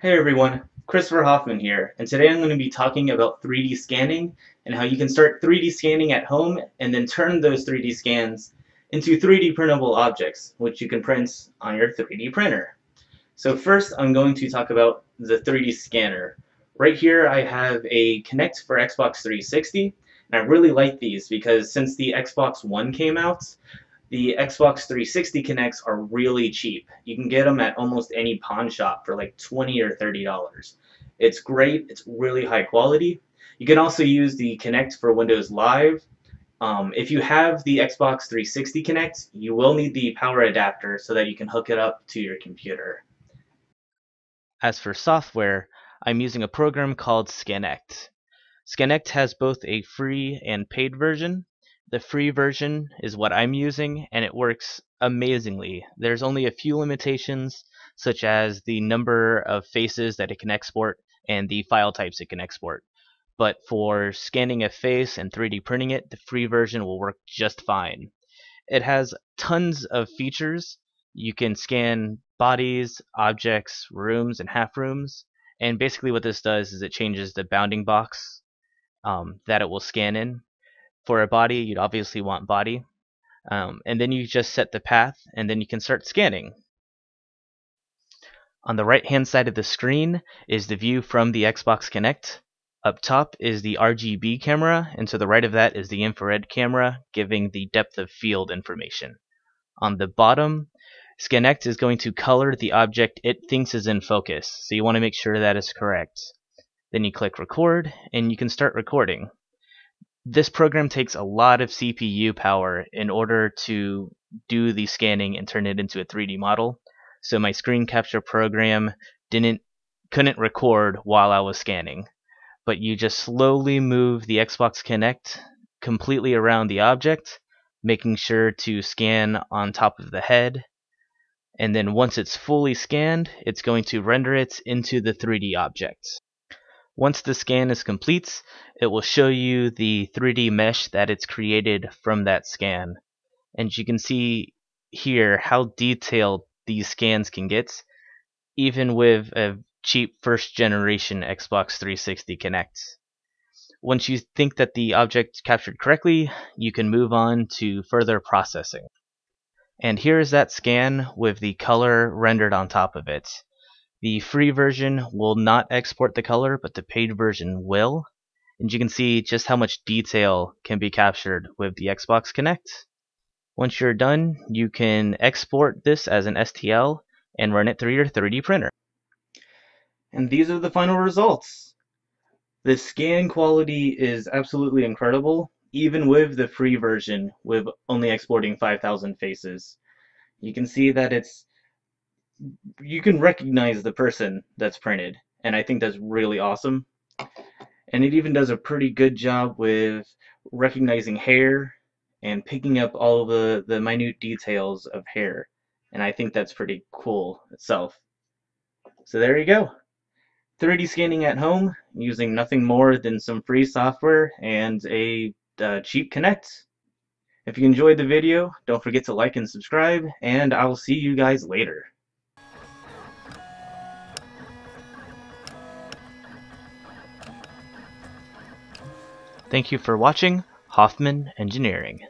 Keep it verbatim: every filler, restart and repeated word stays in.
Hey everyone, Christopher Hoffman here, and today I'm going to be talking about three D scanning and how you can start three D scanning at home and then turn those three D scans into three D printable objects, which you can print on your three D printer. So first I'm going to talk about the three D scanner. Right here I have a Kinect for Xbox three sixty, and I really like these because since the Xbox One came out, the Xbox three sixty Kinects are really cheap. You can get them at almost any pawn shop for like twenty or thirty dollars. It's great. It's really high quality. You can also use the Kinect for Windows Live. Um, if you have the Xbox three sixty Kinect, you will need the power adapter so that you can hook it up to your computer. As for software, I'm using a program called Skanect. Skanect has both a free and paid version. The free version is what I'm using, and it works amazingly. There's only a few limitations, such as the number of faces that it can export and the file types it can export. But for scanning a face and three D printing it, the free version will work just fine. It has tons of features. You can scan bodies, objects, rooms, and half rooms. And basically what this does is it changes the bounding box um, that it will scan in. For a body, you'd obviously want body, um, and then you just set the path and then you can start scanning. On the right hand side of the screen is the view from the Xbox Kinect. Up top is the R G B camera, and to the right of that is the infrared camera, giving the depth of field information. On the bottom, Skanect is going to color the object it thinks is in focus, so you want to make sure that is correct. Then you click record and you can start recording. This program takes a lot of C P U power in order to do the scanning and turn it into a three D model, so my screen capture program didn't couldn't record while I was scanning. But you just slowly move the Xbox Kinect completely around the object, making sure to scan on top of the head, and then once it's fully scanned, it's going to render it into the three D object. Once the scan is complete, it will show you the three D mesh that it's created from that scan. And you can see here how detailed these scans can get, even with a cheap first generation Xbox three sixty Kinect. Once you think that the object captured correctly, you can move on to further processing. And here is that scan with the color rendered on top of it. The free version will not export the color, but the paid version will. And you can see just how much detail can be captured with the Xbox Kinect. Once you're done, you can export this as an S T L and run it through your three D printer. And these are the final results. The scan quality is absolutely incredible, even with the free version, with only exporting five thousand faces. You can see that it's you can recognize the person that's printed, and I think that's really awesome. And it even does a pretty good job with recognizing hair and picking up all of the, the minute details of hair, and I think that's pretty cool itself. So there you go. three D scanning at home using nothing more than some free software and a uh, cheap Kinect. If you enjoyed the video, don't forget to like and subscribe, and I'll see you guys later. Thank you for watching Hoffman Engineering.